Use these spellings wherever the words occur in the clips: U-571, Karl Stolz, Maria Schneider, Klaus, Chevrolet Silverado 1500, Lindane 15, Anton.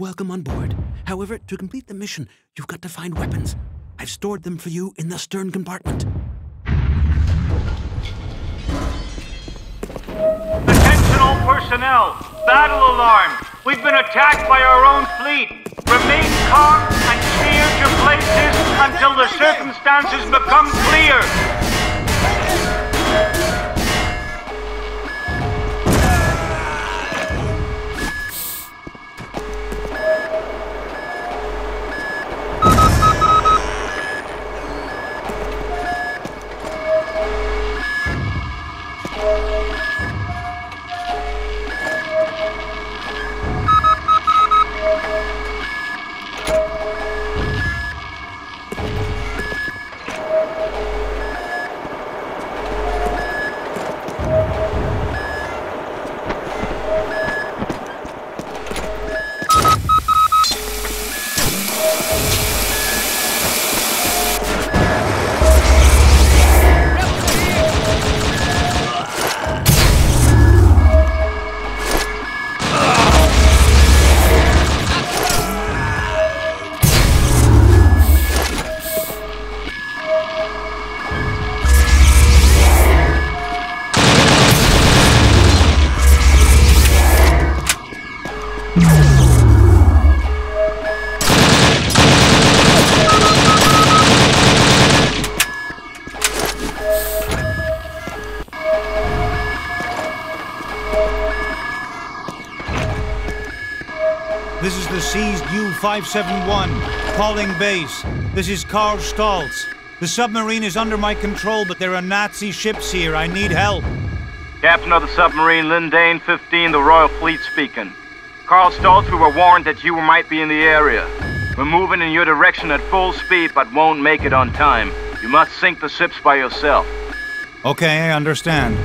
Welcome on board. However, to complete the mission, you've got to find weapons. I've stored them for you in the stern compartment. Attention all personnel! Battle alarm! We've been attacked by our own fleet! Remain calm and steer your places until the circumstances become clear! This is the seized U-571, calling base. This is Karl Stolz. The submarine is under my control, but there are Nazi ships here. I need help. Captain of the submarine, Lindane 15, the Royal Fleet speaking. Karl Stolz, we were warned that you might be in the area. We're moving in your direction at full speed, but won't make it on time. You must sink the ships by yourself. Okay, I understand.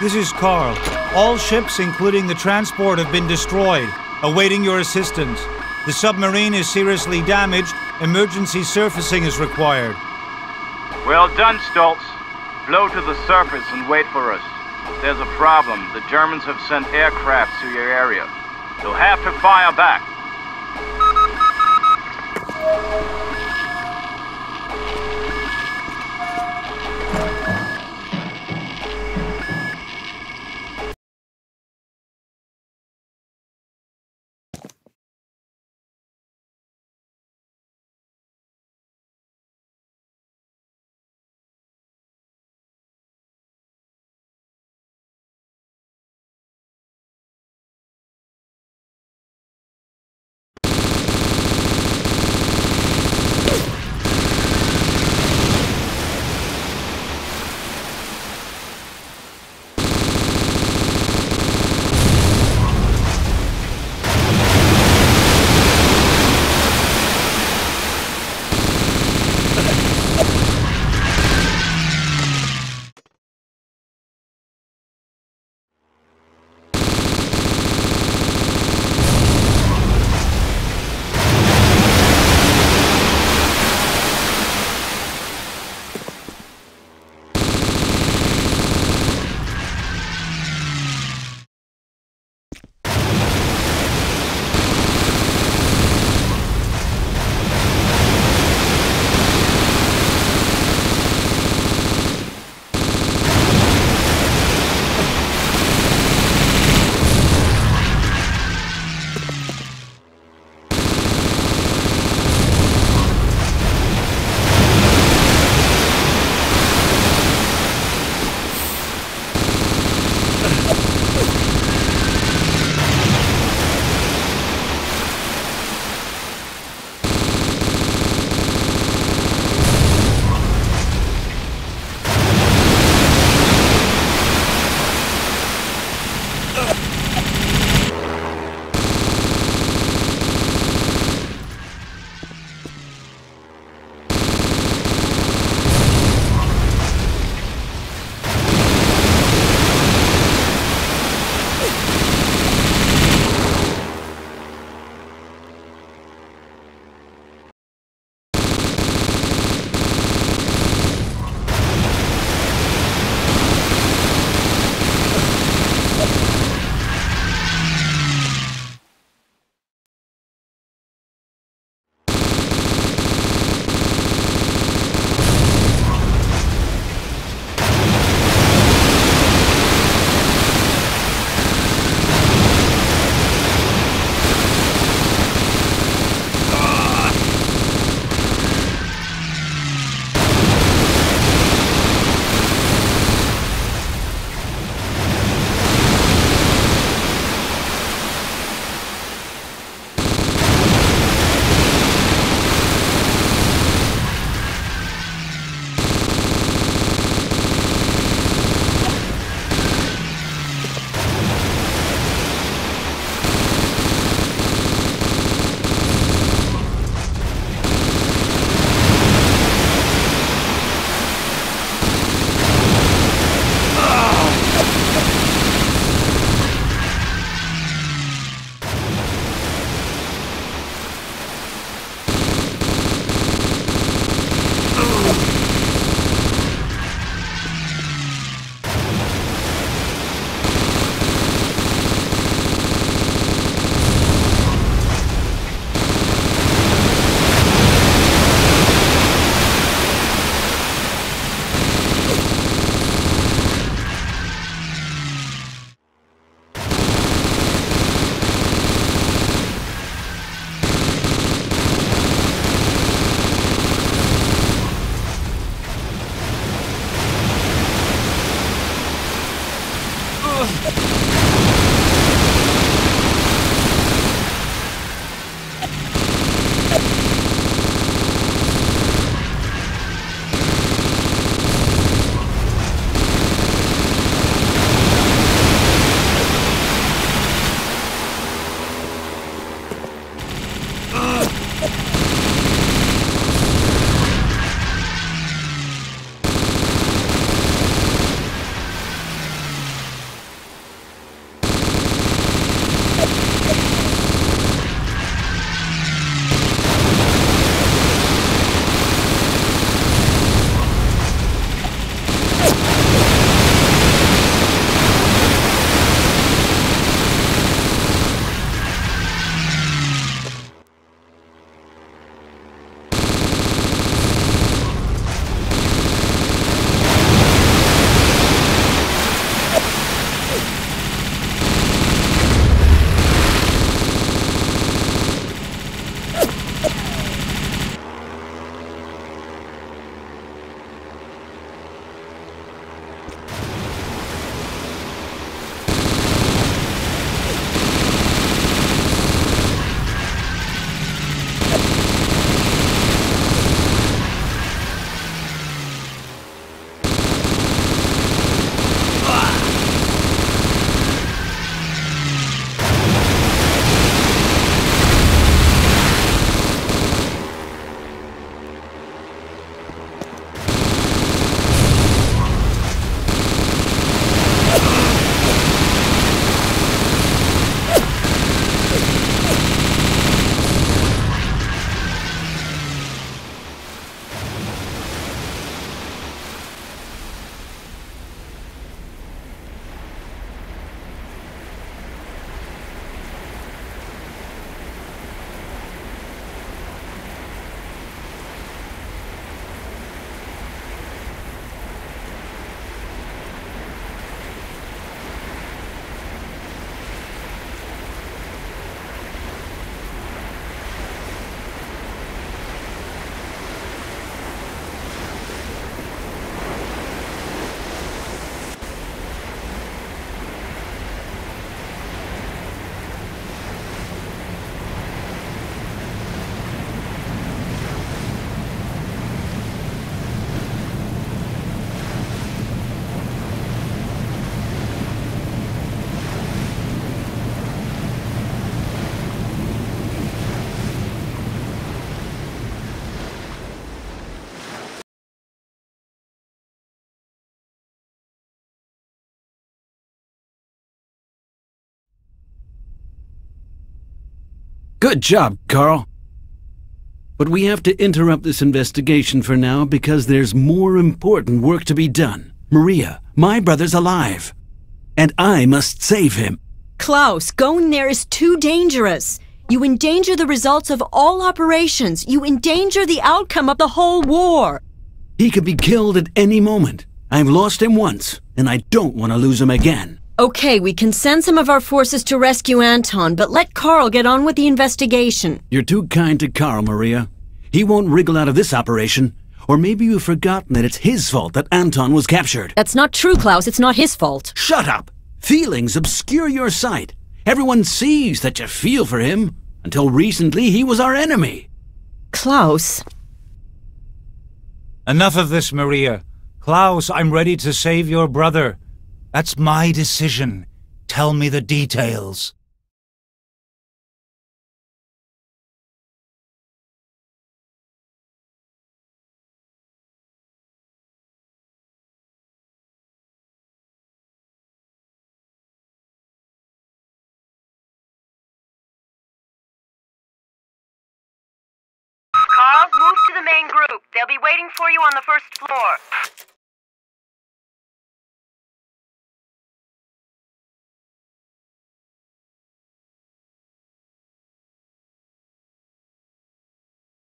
This is Karl. All ships, including the transport, have been destroyed, awaiting your assistance. The submarine is seriously damaged. Emergency surfacing is required. Well done, Stolz. Flow to the surface and wait for us. There's a problem. The Germans have sent aircraft to your area. You'll have to fire back. Good job, Karl. But we have to interrupt this investigation for now because there's more important work to be done. Maria, my brother's alive, and I must save him. Klaus, going there is too dangerous. You endanger the results of all operations. You endanger the outcome of the whole war. He could be killed at any moment. I've lost him once, and I don't want to lose him again. Okay, we can send some of our forces to rescue Anton, but let Karl get on with the investigation. You're too kind to Karl, Maria. He won't wriggle out of this operation. Or maybe you've forgotten that it's his fault that Anton was captured. That's not true, Klaus. It's not his fault. Shut up! Feelings obscure your sight. Everyone sees that you feel for him. Until recently, he was our enemy. Klaus. Enough of this, Maria. Klaus, I'm ready to save your brother. That's my decision. Tell me the details. Move to the main group. They'll be waiting for you on the first floor.